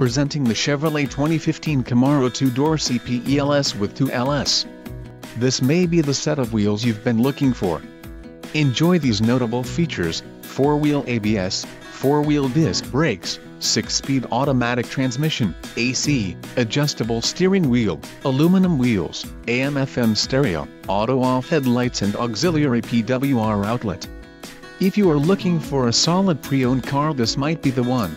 presenting the Chevrolet 2015 Camaro 2-door CPELS with 2LS. This may be the set of wheels you've been looking for. Enjoy these notable features: 4-wheel ABS, 4-wheel disc brakes, 6-speed automatic transmission, AC, adjustable steering wheel, aluminum wheels, AM/FM stereo, auto-off headlights and auxiliary PWR outlet. If you are looking for a solid pre-owned car, this might be the one.